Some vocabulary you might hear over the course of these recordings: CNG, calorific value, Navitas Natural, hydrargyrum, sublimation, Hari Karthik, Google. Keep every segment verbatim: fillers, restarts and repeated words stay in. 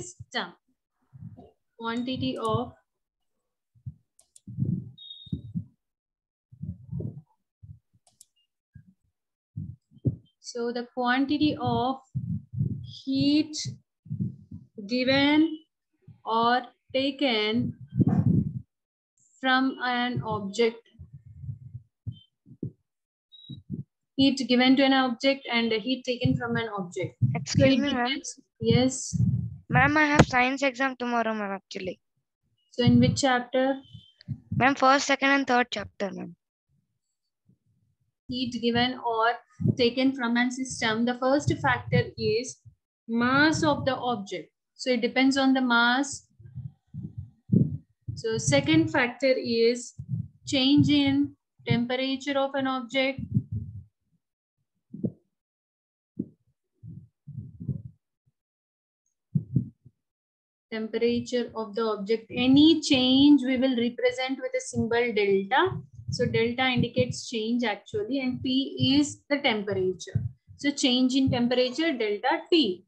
system, quantity of so the quantity of heat given or taken from an object. Heat given to an object and heat taken from an object. Excuse so me, ma'am. Yes. Ma'am, I have science exam tomorrow, ma'am, actually. So in which chapter? Ma'am, first, second and third chapter, ma'am. Heat given or taken from an system. The first factor is mass of the object. So it depends on the mass. So second factor is change in temperature of an object. Temperature of the object. Any change we will represent with a symbol delta. So delta indicates change actually, and T is the temperature. So change in temperature, delta T.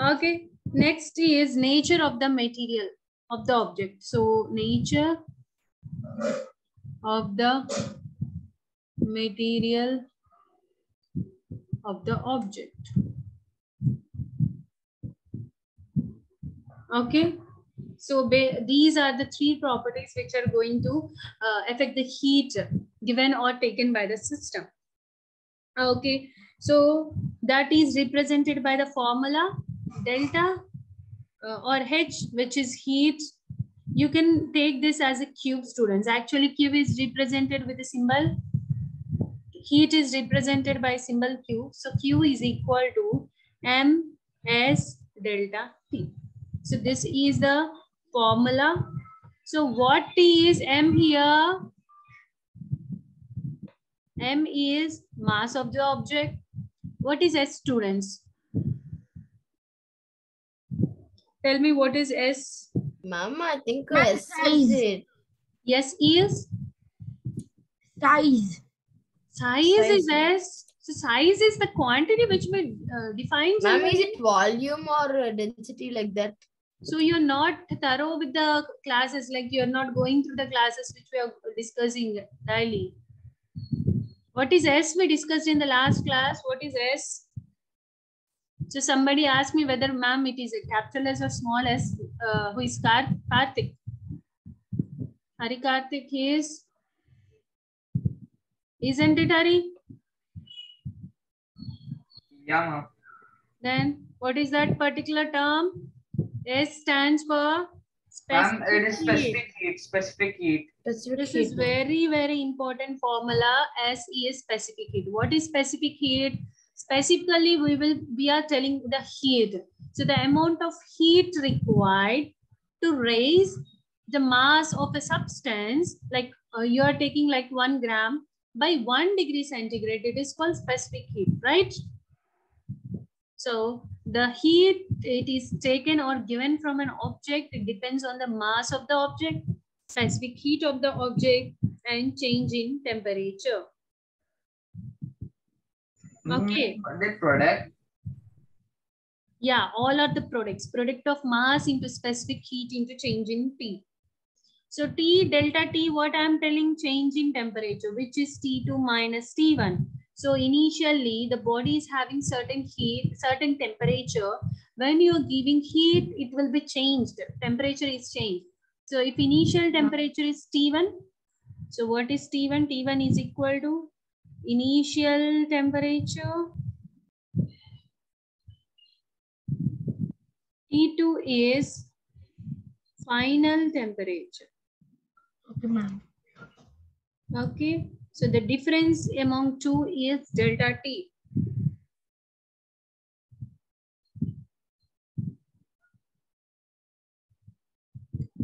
Okay, next is nature of the material of the object. So nature of the material of the object. Okay, so these are the three properties which are going to uh, affect the heat given or taken by the system. Okay, so that is represented by the formula delta uh, or H, which is heat. You can take this as a cube, students. Actually, cube is represented with a symbol. Heat is represented by symbol Q. So Q is equal to M S delta T. So this is the formula. So what T is? M here. M is mass of the object. What is S, students? Tell me what is S. Mama, I think S is it. Yes, is size. Size, size is S. So size is the quantity which we uh, define. Ma'am, is it volume or density like that? So you're not thorough with the classes, like you're not going through the classes which we are discussing daily. What is S? We discussed in the last class. What is S? So somebody asked me whether, ma'am, it is a capital S or small s. Uh, who is Karthik? Hari Karthik is. Isn't it, Hari? Yeah, ma'am. Then what is that particular term? S stands for specific. Ma'am, it is specific heat. Specific heat. Specific this heat, is very, very important formula. S is specific heat. What is specific heat? Specifically, we will we are telling the heat. So the amount of heat required to raise the mass of a substance, like uh, you are taking like one gram. By one degree centigrade, it is called specific heat, right? So the heat it is taken or given from an object, it depends on the mass of the object, specific heat of the object, and change in temperature. Okay. The product. Yeah, all are the products. Product of mass into specific heat into change in T. So T, delta T, what I am telling, change in temperature, which is T two minus T one. So initially, the body is having certain heat, certain temperature. When you are giving heat, it will be changed. Temperature is changed. So if initial temperature is T one, so what is T one? T one is equal to initial temperature. T two is final temperature. Okay, ma'am. Okay, so the difference among two is delta T.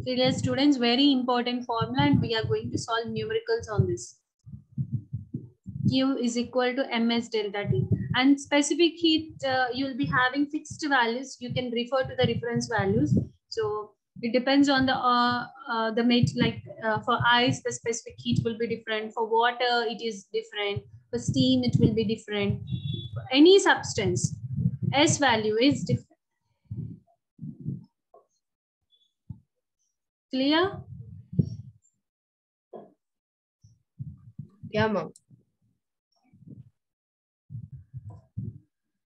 So dear students, very important formula, and we are going to solve numericals on this. Q is equal to M S delta T. And specific heat, uh, you'll be having fixed values. You can refer to the reference values. So it depends on the uh, uh, the mate, like uh, for ice, the specific heat will be different. For water, it is different. For steam, it will be different. For any substance, S value is different. Clear? Yeah, ma'am.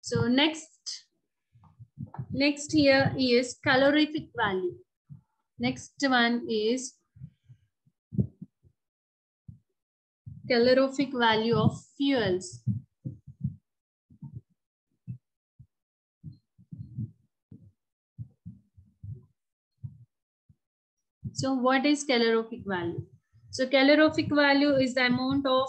So next, next here is calorific value. Next one is calorific value of fuels. So what is calorific value? So calorific value is the amount of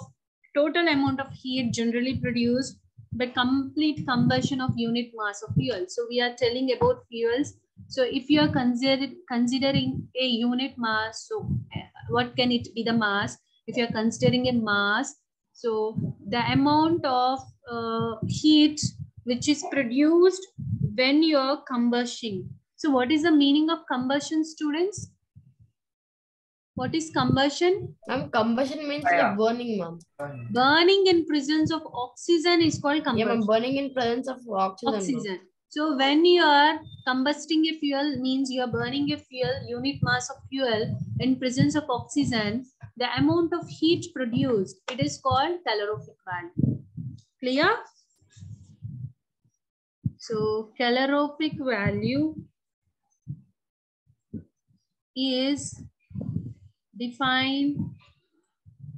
total amount of heat generally produced by complete combustion of unit mass of fuel. So we are telling about fuels. So if you are consider, considering a unit mass, so what can it be the mass? If you are considering a mass, so the amount of uh, heat which is produced when you are combusting. So what is the meaning of combustion, students? What is combustion? Um, combustion means yeah. the burning, ma'am. Burning in presence of oxygen is called combustion. Yeah, ma'am. Burning in presence of oxygen. Oxygen. So when you are combusting a fuel, means you are burning a fuel, unit mass of fuel in presence of oxygen, the amount of heat produced, it is called calorific value. Clear? So calorific value is defined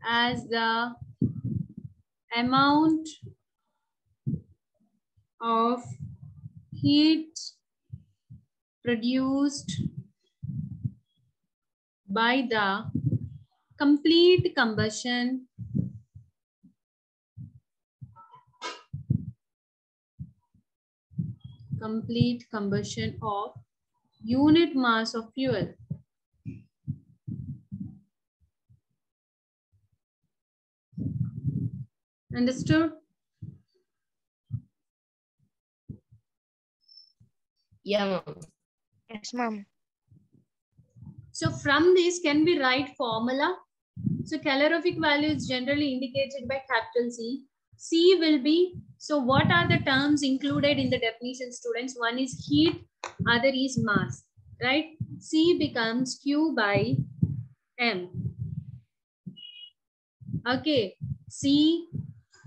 as the amount of heat produced by the complete combustion complete combustion of unit mass of fuel. Understood? Yeah, ma'am. Yes, ma'am. So from this, can we write formula? So calorific value is generally indicated by capital C. C will be, so what are the terms included in the definition, students? One is heat, other is mass, right? C becomes Q by M. Okay, C,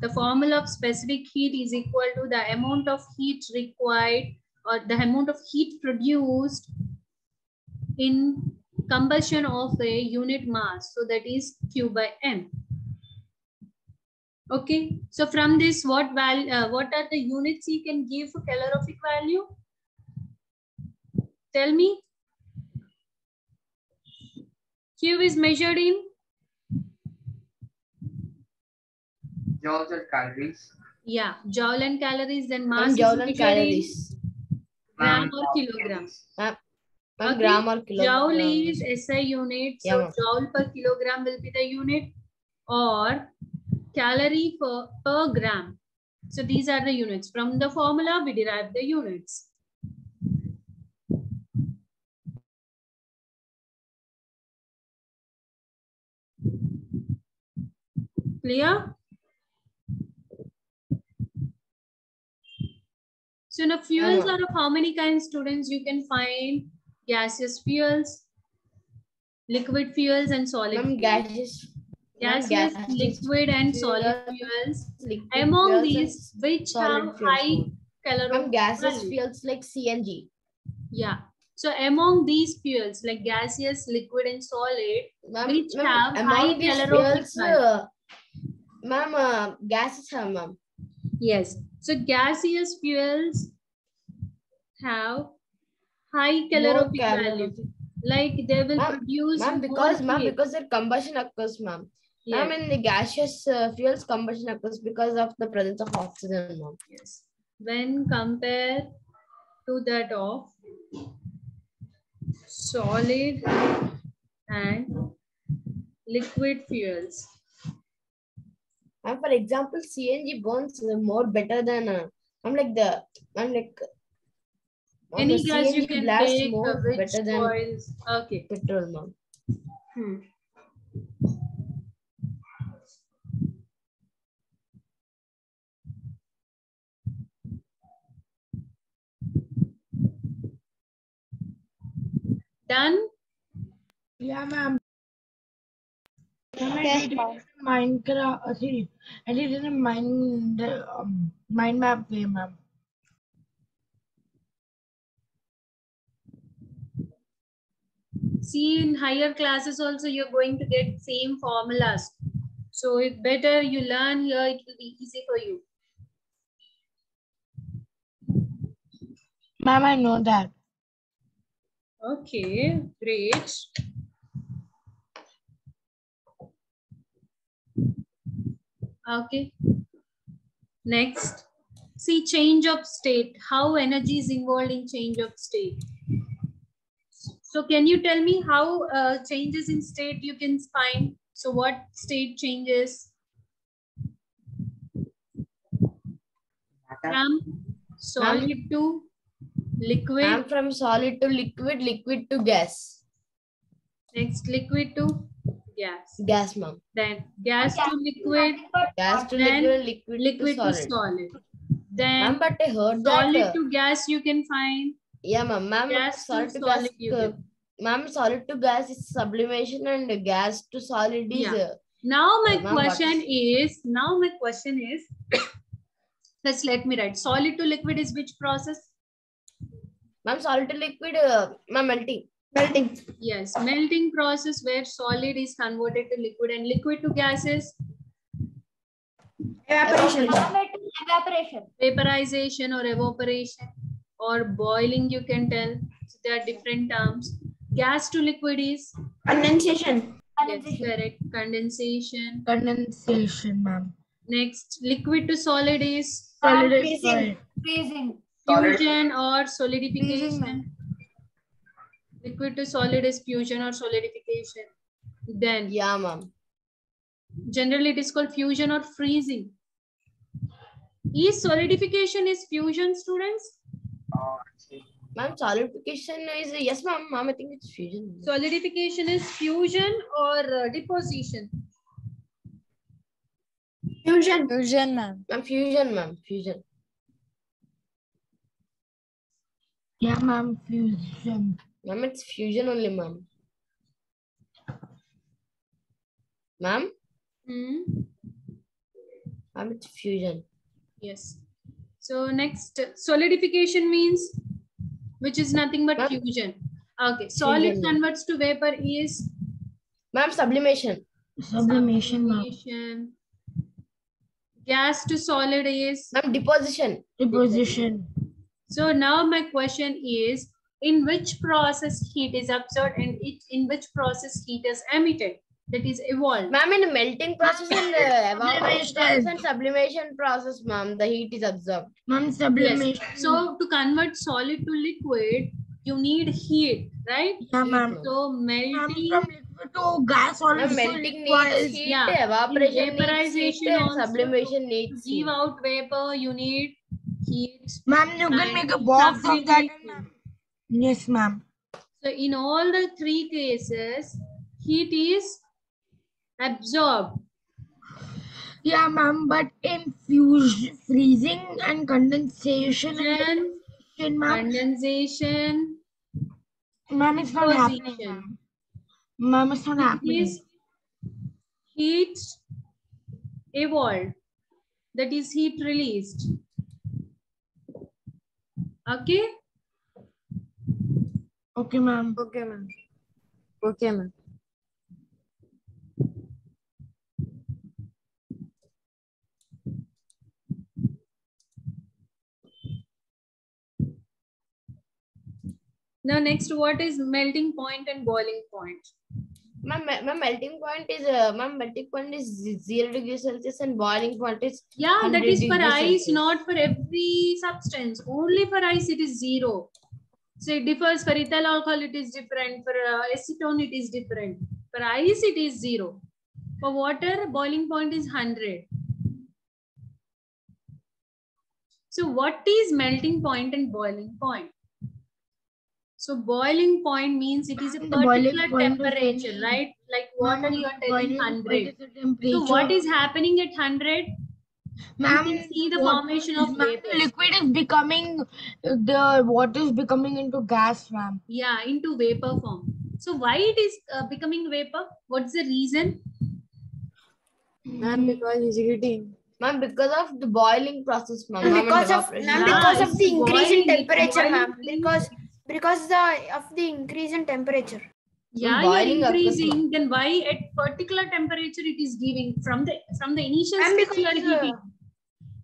the formula of specific heat is equal to the amount of heat required or the amount of heat produced in combustion of a unit mass. So that is Q by M. Okay. So from this, what value, uh, what are the units you can give for calorific value? Tell me. Q is measured in joules and calories. Yeah, joule and calories, then mass. And joule and calories. Gram or kilograms. Okay. Gram or kilogram. Joule is S I unit. So yeah, joule per kilogram will be the unit, or calorie per, per gram. So these are the units. From the formula, we derive the units. Clear? So now fuels are of how many kinds, students? You can find gaseous fuels, liquid fuels, and solid fuels. Gaseous, gaseous, gaseous, liquid, and solid fuels. Among these, which have high calorific value? Gaseous fuels like C N G. Yeah. So among these fuels like gaseous, liquid, and solid, which have high calorific value? Ma'am, uh, gases have, ma'am. Yes. So gaseous fuels have high calorific value. Like they will produce. Ma'am, because ma'am, because their combustion occurs, ma'am. Yeah. Ma'am, in the gaseous uh, fuels, combustion occurs because of the presence of oxygen, ma'am. Yes. When compared to that of solid and liquid fuels. And for example, C N G burns more better than uh, I'm like the I'm like Mom, any gas you can take more, which spoils okay. petrol, mom. Hmm. Done? Yeah, ma'am. Okay. I did Minecraft. Uh, see, I did it in a mind, um, mind map way, ma'am. See, in higher classes also you're going to get same formulas. So it's better you learn here, it will be easy for you. Ma'am, I know that. Okay, great. Okay. Next. See, change of state. How energy is involved in change of state? So can you tell me how uh, changes in state you can find? So what state changes? From solid to liquid. I'm from solid to liquid, liquid to gas. Next, liquid to gas. Gas, mom. Then gas to liquid. Gas to liquid, liquid, liquid to solid. To solid. Then but I heard solid that, uh, to gas you can find. Yeah, ma'am. Ma'am, solid to, solid to gas. Ma'am, solid to gas is sublimation, and gas to solid is. Yeah. Uh, now my uh, question is. Now my question is. Just let me write. Solid to liquid is which process? Ma'am, solid to liquid. Uh, ma'am, melting. Melting. Yes, melting process where solid is converted to liquid, and liquid to gases. Evaporation. Evaporation. Vaporization or evaporation. Or boiling, you can tell. So there are different terms. Gas to liquid is condensation. Yes, correct. Condensation. Condensation, ma'am. Next, liquid to solid is solid freezing. Freezing. Fusion or solidification. Freezing, liquid to solid is fusion or solidification. Then, yeah, ma'am. Generally, it is called fusion or freezing. Is solidification is fusion, students? Ma'am, solidification is, yes ma'am, ma'am, I think it's fusion. Solidification is fusion or uh, deposition? Fusion. Fusion, ma'am. Ma'am, fusion, ma'am, fusion. Yeah, ma'am, fusion. Ma'am, it's fusion only, ma'am. Ma'am? Mm. Ma'am, it's fusion. Yes. So next, solidification means, which is nothing but fusion. Okay, solid fusion converts to vapor is? Ma'am, sublimation. Sublimation, sublimation. Gas to solid is? Ma'am, deposition. Deposition. So now my question is, in which process heat is absorbed and it, in which process heat is emitted? That is evolved. Ma'am, in the melting process and the evaporation process and sublimation process, ma'am, the heat is absorbed. Ma'am, sublimation. Yes. So, to convert solid to liquid, you need heat, right? Yeah, ma'am. So, melting. From liquid to gas also. Melting needs heat, yeah. Evaporation needs heat, and sublimation needs heat. Give out vapor, you need heat. Ma'am, you can make a box of that. Yes, ma'am. So, in all the three cases, heat is absorbed. Yeah, ma'am, but in fusion, freezing and condensation, and condensation, ma'am, it's not happening. Ma'am, it's not happening. Is heat evolved? That is heat released. Okay. Okay, ma'am. Okay, ma'am. Okay, ma'am. Now next, what is melting point and boiling point? Ma'am, ma melting point is uh, ma'am, melting point is zero degrees Celsius and boiling point is yeah, that is for ice, Celsius. Not for every substance. Only for ice it is zero. So it differs. For ethyl alcohol it is different. For uh, acetone it is different. For ice it is zero. For water, boiling point is one hundred. So what is melting point and boiling point? So boiling point means it is a particular temperature, right? Like water you are telling one hundred. So what is happening at one hundred? Ma'am, you can see the formation of vapor. Liquid is becoming, the water is becoming into gas, ma'am. Yeah, into vapor form. So why it is uh, becoming vapor? What's the reason? Ma'am, because heating. Ma'am, because of the boiling process, ma'am. Because of, ma'am, because of the increase in temperature, ma'am. Because because the, of the increase in temperature. Yeah, boiling you're increasing, then why at particular temperature it is giving from the from the initial stage you are giving?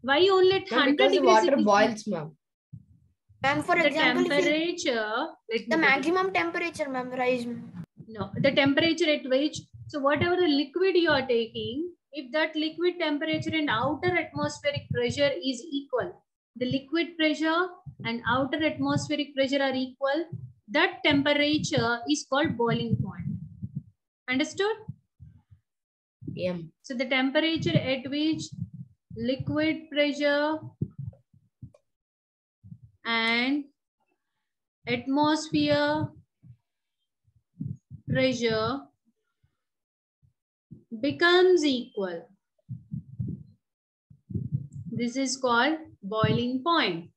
Why only at one hundred degrees? Because the water boils, ma'am. Ma'am, for the example, temperature, you, the maximum temperature, ma'am, rise. No, the temperature at which, so whatever the liquid you are taking, if that liquid temperature and outer atmospheric pressure is equal, the liquid pressure and outer atmospheric pressure are equal, that temperature is called boiling point. Understood? Yeah. So the temperature at which liquid pressure and atmosphere pressure becomes equal. This is called boiling point.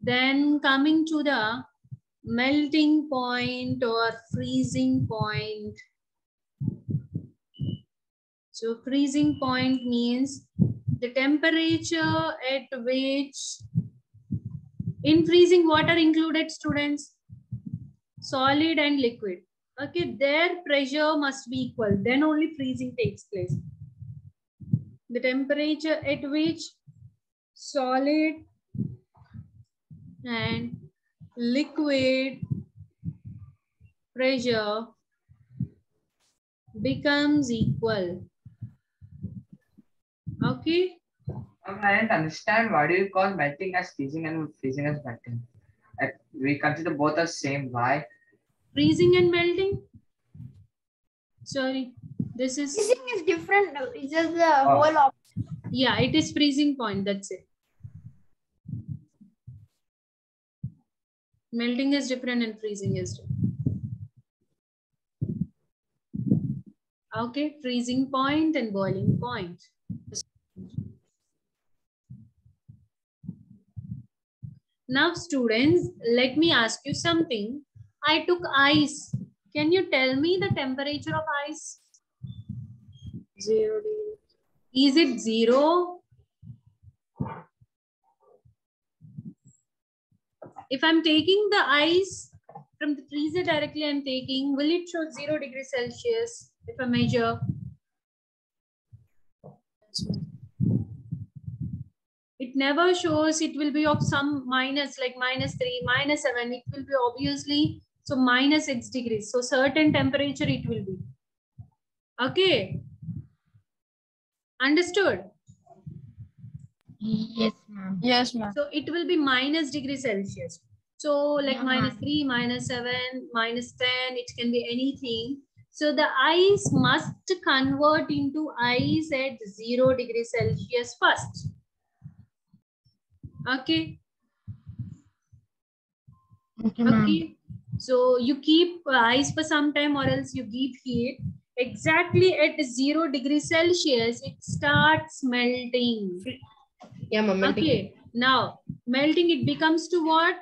Then coming to the melting point or freezing point. So freezing point means the temperature at which, in freezing water included students, solid and liquid. Okay, their pressure must be equal. Then only freezing takes place. The temperature at which solid and liquid pressure becomes equal. Okay. I don't understand why do you call melting as freezing and freezing as melting? We consider both as same. Why? Freezing and melting? Sorry, this is freezing is different. No, it's just the oh. whole option. Yeah, it is freezing point. That's it. Melting is different and freezing is different. Okay, freezing point and boiling point. Now students, let me ask you something. I took ice. Can you tell me the temperature of ice? Zero degrees. Is it zero? If I'm taking the ice from the freezer directly, I'm taking, will it show zero degrees Celsius if I measure? It never shows, it will be of some minus, like minus three, minus seven, it will be obviously, so minus six degrees. So certain temperature it will be. Okay. Understood? Yes, ma'am. Yes, ma'am. So it will be minus degree Celsius. So like yeah, minus three, minus seven, minus ten, it can be anything. So the ice must convert into ice at zero degree Celsius first. Okay. Okay, okay. So you keep ice for some time or else you give heat. Exactly at zero degree Celsius, it starts melting. Yeah, ma'am. Okay, now melting it becomes to what?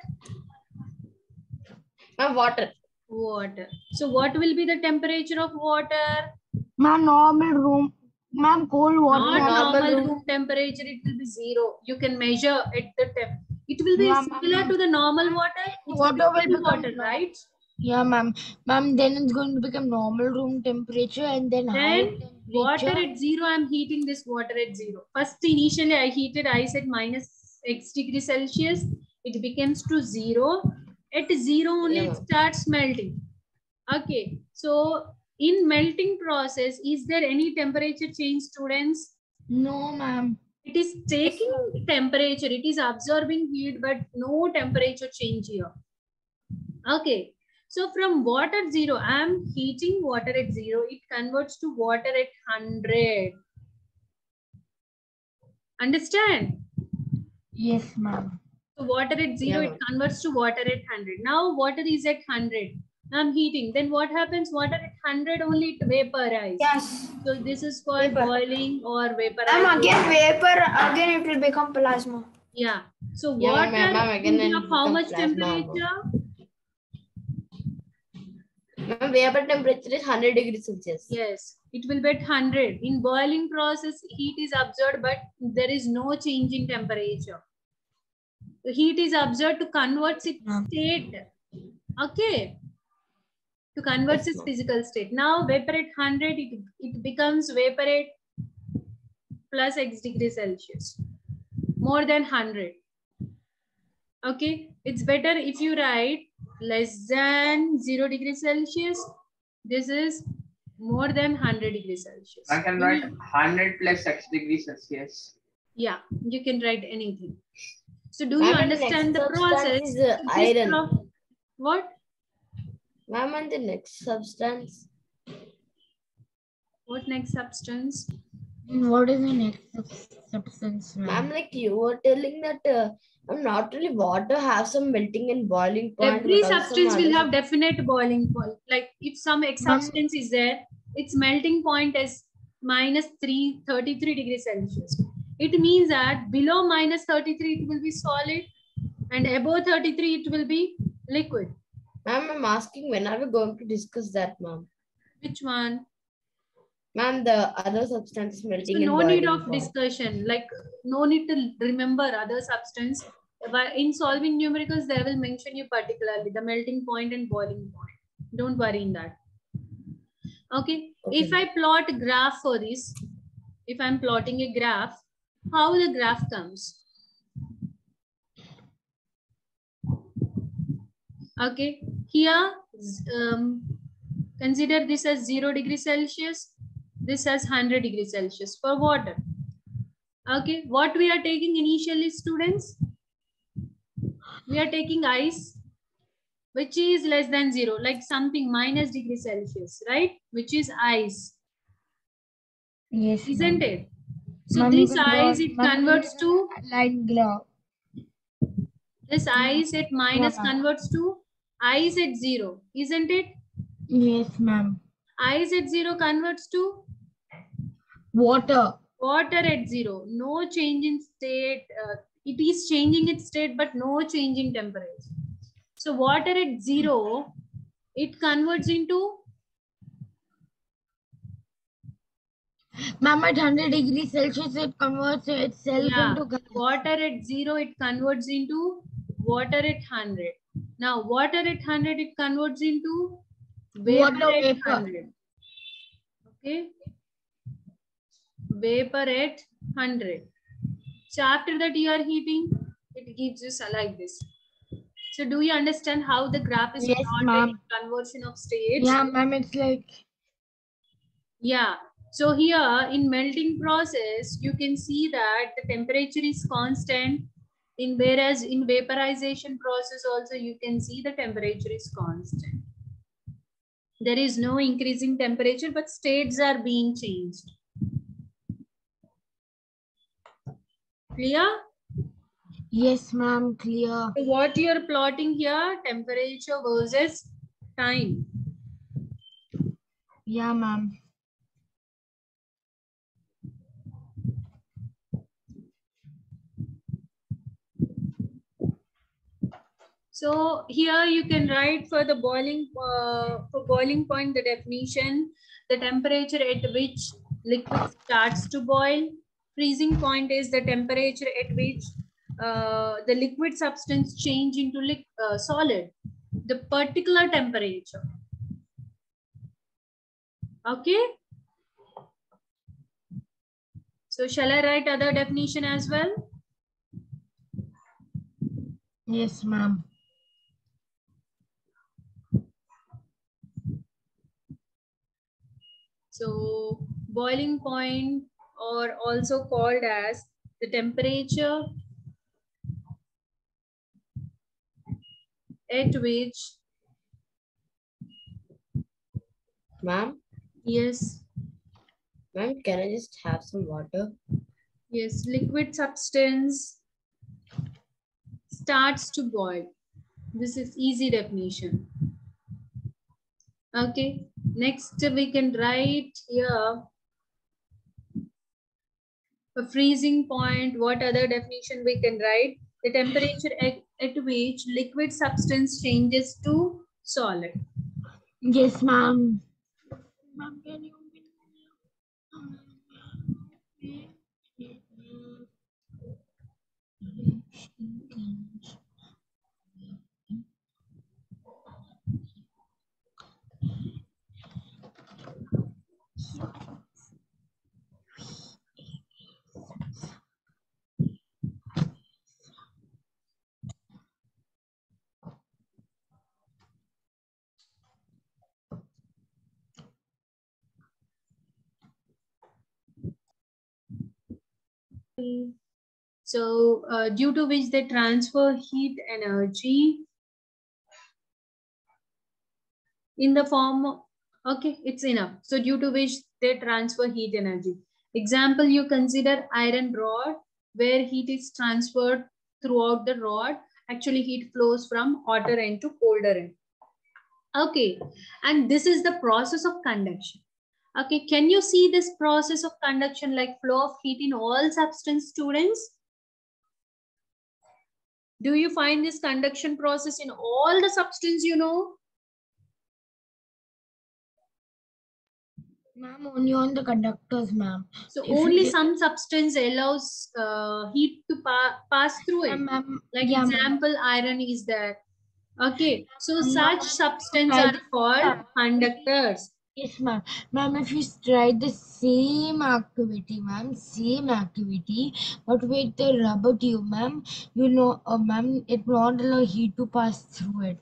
Uh, water. Water. So what will be the temperature of water? Ma'am, normal room. Ma'am, cold water. Not normal room temperature. It will be zero. You can measure at the temp. It will be similar to the normal water. Water will be water, right? Yeah, ma'am. Ma'am, then it's going to become normal room temperature and then high temperature. Water at zero, I'm heating this water at zero. First, initially I heated ice at minus X degree Celsius. It becomes to zero. At zero only yeah. it starts melting. Okay, so in melting process, is there any temperature change, students? No, ma'am. It is taking temperature. It is absorbing heat, but no temperature change here. Okay. So from water zero, I'm heating water at zero. It converts to water at one hundred. Understand? Yes, ma'am. So water at zero, yeah. It converts to water at one hundred. Now water is at one hundred. I'm heating. Then what happens? Water at one hundred only it vaporizes. Yes. So this is called vapor. Boiling or vaporizing. I'm again vapor. Again it will become plasma. Yeah. So water, yeah, ma'am, ma'am, again how much temperature? Ma'am, vapor temperature is one hundred degrees Celsius. Yes. It will be at one hundred. In boiling process, heat is absorbed, but there is no change in temperature. The heat is observed to convert its state. Okay. To convert its physical state. Now vapor at one hundred, it, it becomes vapor at plus X degrees Celsius. More than one hundred. Okay. It's better if you write less than zero degrees Celsius. This is more than one hundred degrees Celsius. I can write one hundred plus X degrees Celsius. Yeah. You can write anything. So do you understand the process? Is the iron. What? Ma'am, and the next substance. What next substance? What is the next substance? Ma'am, like you were telling that uh, not really water have some melting and boiling point. Every substance will have definite boiling point. Like if some X substance is there, its melting point is minus three thirty-three degrees Celsius. It means that below minus thirty-three, it will be solid, and above thirty-three, it will be liquid. Ma'am, I'm asking when are we going to discuss that, ma'am? Which one? Ma'am, the other substance is melting. So no need of discussion, like no need to remember other substance. In solving numericals, they will mention you particularly the melting point and boiling point. Don't worry in that. Okay. Okay. If I plot a graph for this, if I'm plotting a graph, how the graph comes. Okay, here um, consider this as zero degrees Celsius, this as one hundred degrees Celsius for water. Okay, what we are taking initially, students? We are taking ice, which is less than zero, like something minus degrees Celsius, right? Which is ice. Yes, isn't it? So Mom, this ice, it Mom, converts to light glow. This ice at minus yeah, converts to ice at zero, isn't it? Yes, ma'am. Ice at zero converts to water. Water at zero. No change in state. Uh, it is changing its state, but no change in temperature. So water at zero, it converts into. Ma'am, at one hundred degrees Celsius, it converts itself yeah. into gas. Water at zero, it converts into water at one hundred. Now, water at one hundred, it converts into vapor water at vapor. one hundred. Okay. Vapor at one hundred. So, after that, you are heating, it gives you like this. So, do you understand how the graph is yes, in conversion of states? Yeah, ma'am, it's like. Yeah. So here in melting process, you can see that the temperature is constant. In whereas in vaporization process also, you can see the temperature is constant. There is no increasing temperature, but states are being changed. Clear? Yes, ma'am, clear. So what you are plotting here, temperature versus time. Yeah, ma'am. So here you can write for the boiling uh, for boiling point the definition, the temperature at which liquid starts to boil. Freezing point is the temperature at which uh, the liquid substance change into liquid, uh, solid, the particular temperature. Okay. So shall I write other definition as well? Yes, ma'am. So boiling point or also called as the temperature at which. Ma'am? Yes. Ma'am, can I just have some water? Yes, liquid substance starts to boil. This is easy definition. Okay, next we can write here a freezing point. What other definition we can write? The temperature at, at which liquid substance changes to solid. Yes, ma'am. Ma'am, can you? So, uh, due to which they transfer heat energy in the form of, okay, it's enough. So, due to which they transfer heat energy. Example, you consider iron rod where heat is transferred throughout the rod. Actually, heat flows from hotter end to colder end. Okay, and this is the process of conduction. Okay, can you see this process of conduction like flow of heat in all substance, students? Do you find this conduction process in all the substance you know? Ma'am, only on the conductors, ma'am. So if only some substance allows uh, heat to pa pass through it. Yeah, like yeah, example, iron is there. Okay, so such substance I are called conductors. Yes, ma'am. Ma'am, if you try the same activity, ma'am, same activity, but with the rubber tube, ma'am, you know, uh, ma'am, it will not allow heat to pass through it.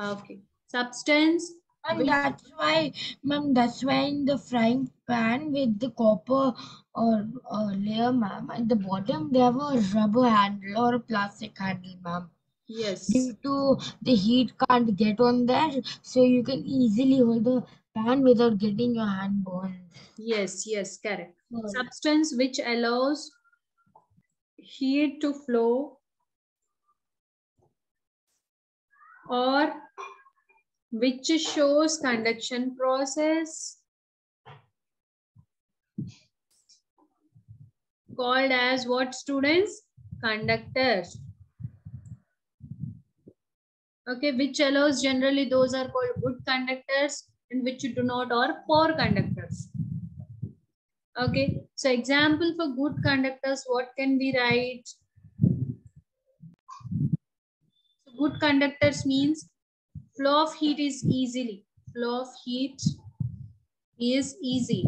Okay. Substance. And that's why, ma'am, that's why in the frying pan with the copper or, or layer, ma'am, at the bottom, they have a rubber handle or a plastic handle, ma'am. Yes. Due to the heat can't get on there, so you can easily hold the pan without getting your hand burned. Yes, yes, correct. Right. Substance which allows heat to flow or which shows conduction process called as what, students? Conductors. Okay, which allows, generally those are called good conductors and which do not are poor conductors. Okay, so example for good conductors, what can we write? So good conductors means flow of heat is easily, flow of heat is easy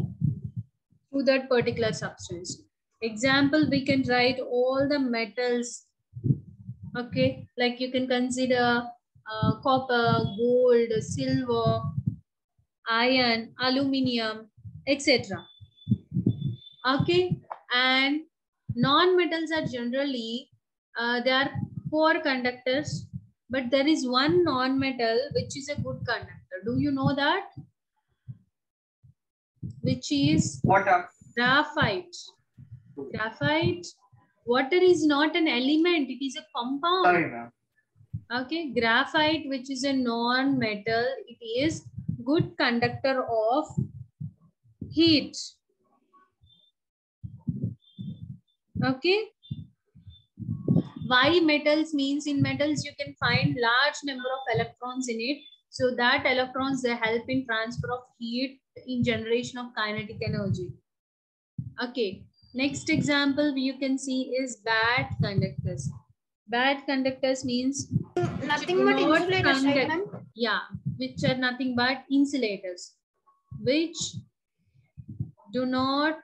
to that particular substance. Example, we can write all the metals. Okay, like you can consider Uh, copper, gold, silver, iron, aluminium, et cetera. Okay, and non-metals are generally, uh, they are poor conductors, but there is one non-metal which is a good conductor. Do you know that? Which is water. Graphite. Graphite. Water is not an element, it is a compound. Sorry, ma'am. Okay, graphite, which is a non-metal, it is good conductor of heat. Okay. Why metals means in metals you can find large number of electrons in it. So that electrons, they help in transfer of heat in generation of kinetic energy. Okay. Next example you can see is bad conductors. Bad conductors means nothing but insulators, right, ma'am? Yeah, which are nothing but insulators, which do not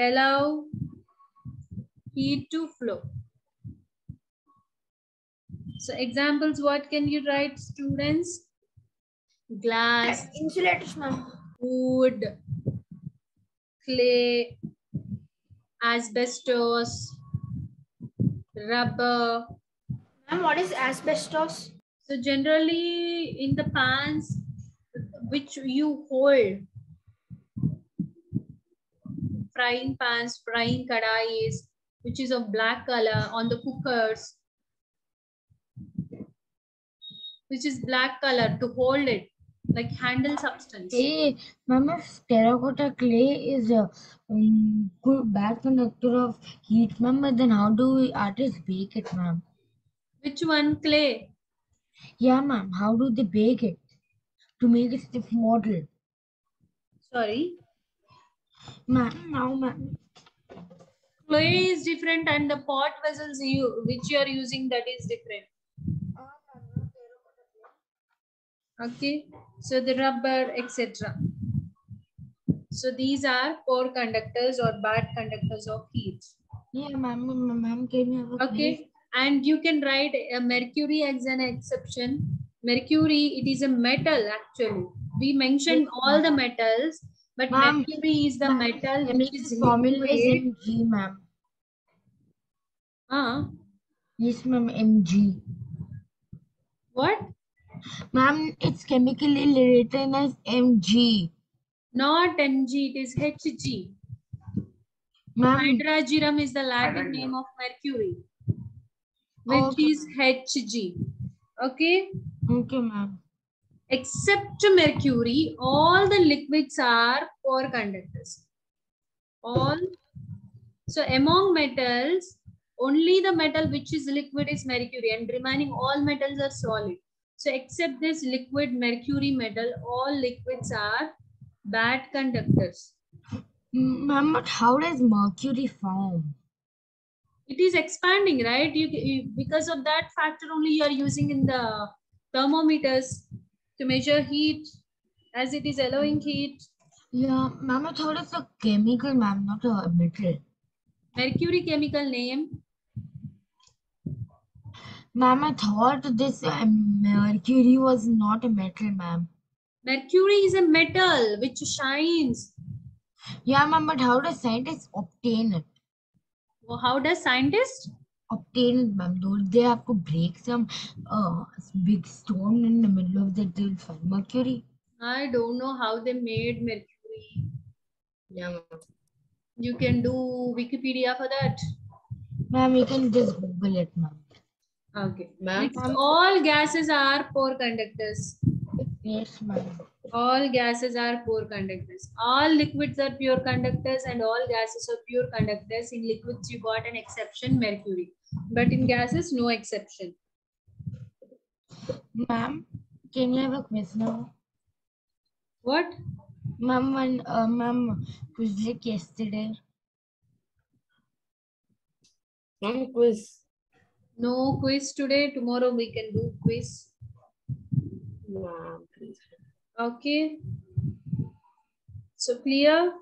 allow heat to flow. So examples, what can you write, students? Glass, insulators, ma'am. Wood, clay, asbestos, rubber. Ma'am, what is asbestos? So generally in the pans which you hold, frying pans, frying kadais, which is of black color, on the cookers, which is black color, to hold it, like handle substance. Hey, mama, terracotta clay is a um, good bad conductor of heat, mama. Then how do we artists bake it, ma'am? Which one, clay? Yeah, ma'am. How do they bake it to make a stiff model? Sorry, ma'am. Now, ma'am. Clay is different, and the pot vessels you which you are using, that is different. Okay, so the rubber, et cetera. So these are poor conductors or bad conductors of heat. Yeah, ma'am. Ma'am, can you have a okay, place? And you can write a mercury as an exception. Mercury, it is a metal actually. We mentioned all the metals, but mercury is the metal which is formula is M G, ma'am. Ah. Yes, ma'am. M G. What? Ma'am, it's chemically written as M G. Not M G, it is H G. Hydrargyrum is the Latin name of mercury, which okay, is Hg. Okay? Okay, ma'am. Except mercury, all the liquids are poor conductors. All. So among metals, only the metal which is liquid is mercury, and remaining all metals are solid. So except this liquid mercury metal, all liquids are bad conductors. Ma'am, but how does mercury form? It is expanding, right? You, you because of that factor only you are using in the thermometers to measure heat, as it is allowing heat. Yeah, ma'am, I thought it's a chemical, ma'am, not a metal. Mercury chemical name. Ma'am, I thought this um, mercury was not a metal, ma'am. Mercury is a metal which shines. Yeah, ma'am, but how does scientists obtain it? Well, how does scientists obtain it, ma'am? Don't they have to break some uh, big stone in the middle of the they'll find mercury? I don't know how they made mercury. Yeah, ma'am. You can do Wikipedia for that. Ma'am, you can just Google it, ma'am. Okay, ma'am. All gases are poor conductors. Yes, ma'am. All gases are poor conductors. All liquids are pure conductors, and all gases are pure conductors. In liquids, you got an exception, mercury. But in gases, no exception. Ma'am, can you have a quiz now? What? Ma'am, one uh, ma'am quiz like yesterday. Ma'am, quiz. No quiz today. Tomorrow we can do quiz. Wow. Okay. So clear?